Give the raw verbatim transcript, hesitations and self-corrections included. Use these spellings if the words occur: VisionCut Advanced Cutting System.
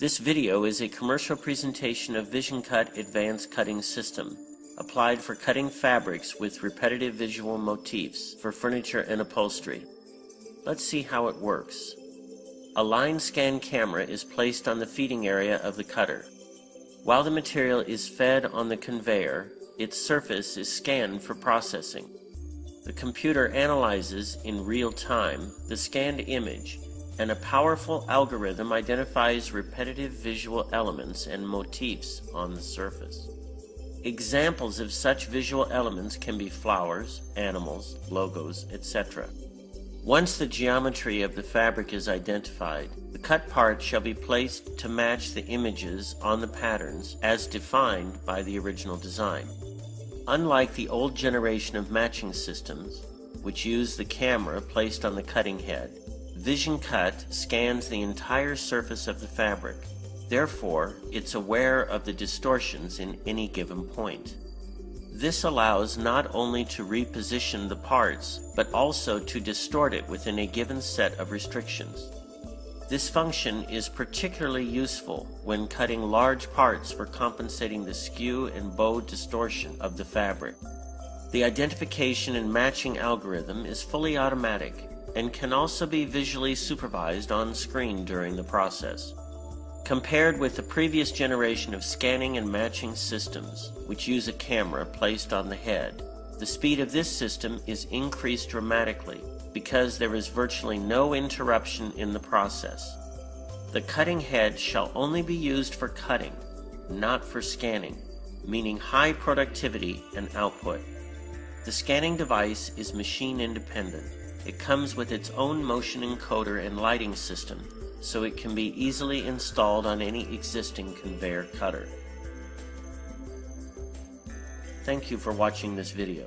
This video is a commercial presentation of VisionCut Advanced Cutting System, applied for cutting fabrics with repetitive visual motifs for furniture and upholstery. Let's see how it works. A line scan camera is placed on the feeding area of the cutter. While the material is fed on the conveyor, its surface is scanned for processing. The computer analyzes in real time the scanned image, and a powerful algorithm identifies repetitive visual elements and motifs on the surface. Examples of such visual elements can be flowers, animals, logos, et cetera. Once the geometry of the fabric is identified, the cut part shall be placed to match the images on the patterns as defined by the original design. Unlike the old generation of matching systems, which use the camera placed on the cutting head, VisionCut scans the entire surface of the fabric. Therefore, it's aware of the distortions in any given point. This allows not only to reposition the parts, but also to distort it within a given set of restrictions. This function is particularly useful when cutting large parts for compensating the skew and bow distortion of the fabric. The identification and matching algorithm is fully automatic and can also be visually supervised on screen during the process. Compared with the previous generation of scanning and matching systems, which use a camera placed on the head, the speed of this system is increased dramatically because there is virtually no interruption in the process. The cutting head shall only be used for cutting, not for scanning, meaning high productivity and output. The scanning device is machine independent. It comes with its own motion encoder and lighting system, so it can be easily installed on any existing conveyor cutter. Thank you for watching this video.